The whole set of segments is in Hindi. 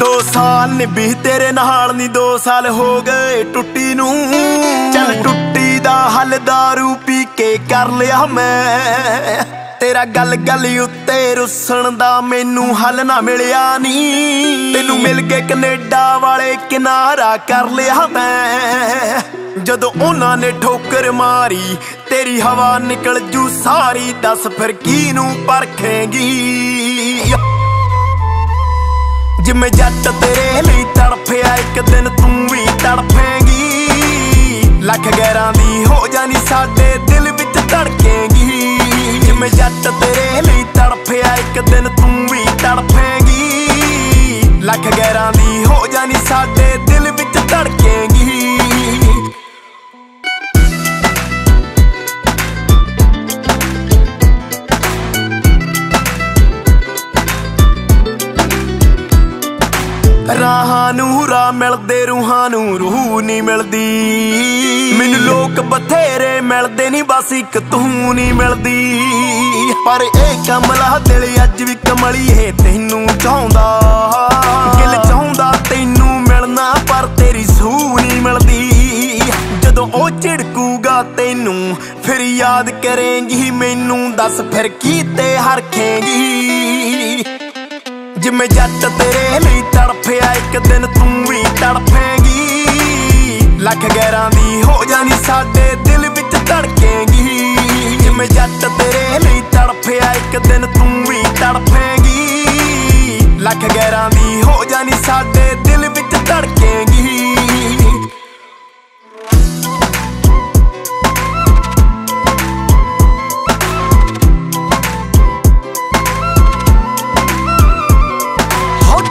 दो साल निभी तेरे नाल नी, दो साल हो गए टुट्टी नू। चल टुट्टी दा हल दारू पी के कर लिया मैं, तेरा गल गल उत्ते रुसन दा मैनू हल ना मिलिया नी। तेनू मिल के कनेडा वाले किनारा कर लिया मैं, जदों उन्हां ने ठोकर मारी तेरी हवा निकल जू सारी। दस फिर कीनू परखेंगी, जिम्मे जट तेरे लिए तड़फया एक दिन तू भी तड़फेंगी। लख गैरां दी हो जानी साडे दिल विच धड़केंगी। जिम्मे जट तेरे लिए तड़फया एक दिन तू भी तड़फेंगी। लख गैरां दी हो जानी साडे दिल विच धड़केंगी। राहानू राह मिलदे रूहानू रूह नहीं मिलदी। मैनू लोक बथेरे मिलदे नहीं, बस एक तू नहीं मिलदी। पर ए कमला दिल अज भी कमलीए तेनू चाहुंदा। दिल चाहुंदा तेनू मिलना, पर तेरी सूह नहीं मिलदी। जदों ओ झिड़कूगा तेनू फिर याद करेंगी मैनू। दस फिर कीते हरखेंगी, जिम्मे जट तेरे लिए तड़फया एक दिन तू भी तड़फेंगी। लख गैरां दी हो जानी साडे दिल विच धड़केंगी। जिम्मे जट तेरे लिए तड़फया एक दिन तू भी तड़फेंगी। लख गैरां दी हो जानी साडे दिल विच धड़केंगी।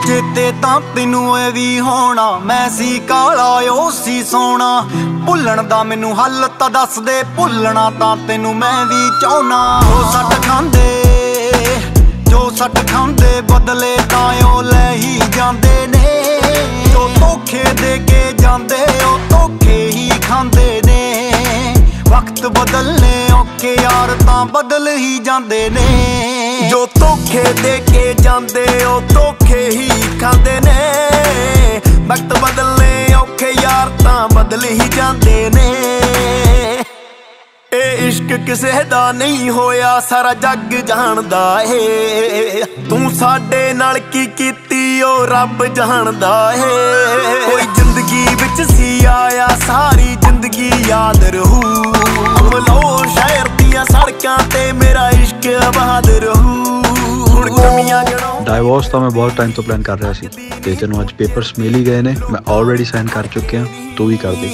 चेते तां तैनू ए वी होना, मैं सी काला ओ सी सोना। भुल्लण दा मैनू हल तां दस दे, भुल्लणा तां तैनू मैं वी चाहुना। जो सट खांदे बदले तां ओ ले ही जांदे ने। जो धोखे दे के जांदे ओ धोखे ही खांदे ने। वक्त बदलने औखे यार तां बदल ही जांदे ने। जो धोखे दे के जांदे ओ धोखे ही खांदे ने। वक्त बदलने औखे यार तां बदल ही जांदे ने। ए इश्क किसे दा नहीं होया, सारा जग जानदा है। तू साडे नाल की कीती ओ रब जानदा है। कोई जिंदगी विच सी आया, सारी जिंदगी याद रहू। अमलो शहर दियां सड़कां ते मेरा इश्क आबाद रहू। डाइवोर्स तो मैं बहुत टाइम तो प्लान कर रहा सी, ते तैनूं अज पेपर्स मिल ही गए ने। मैं ऑलरेडी साइन कर चुके हैं, तू ही कर दे।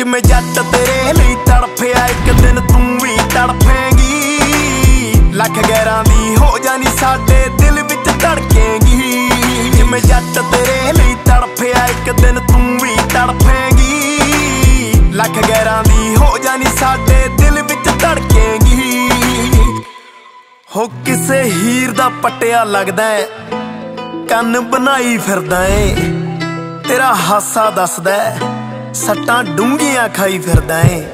जिम्मे जट तेरे लिए तड़फया एक दिन तू भी तड़फेंगी। लख गैरां दी हो जानी साडे दिल विच धड़केंगी। जिम्मे जट तेरे लिए तड़फया एक दिन तू भी तड़फेंगी। लख गैरां दी हो जानी साडे दिल विच धड़केंगी। हो किसे हीर दा पटिया लगदा है, कन्न बनाई फिरदा है। तेरा हासा दसदा है, सट्टां डूंघियां खाई फिरदा है।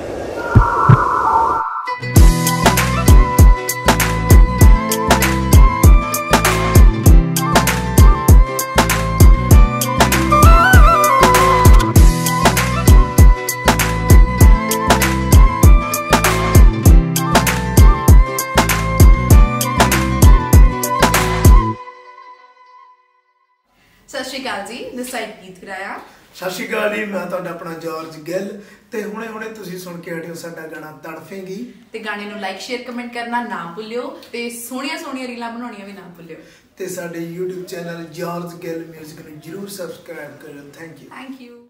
सत श्री अकाल जी, दिस साइड गीत कराया। सत श्री अकाल जी, मैं तुहाडा अपना जॉर्ज गिल। ते हुणे तुसीं सुण के हटिओ साडा गाना तड़फेंगी। ते गाने नूं लाइक शेयर कमेंट करना ना भुल्लिओ, ते सोहणियां सोहणियां रीलां बनाउणियां भी ना भुल्लिओ। ते साडे YouTube channel George Gill music नूं जरूर सबसक्राइब करिओ। Thank you.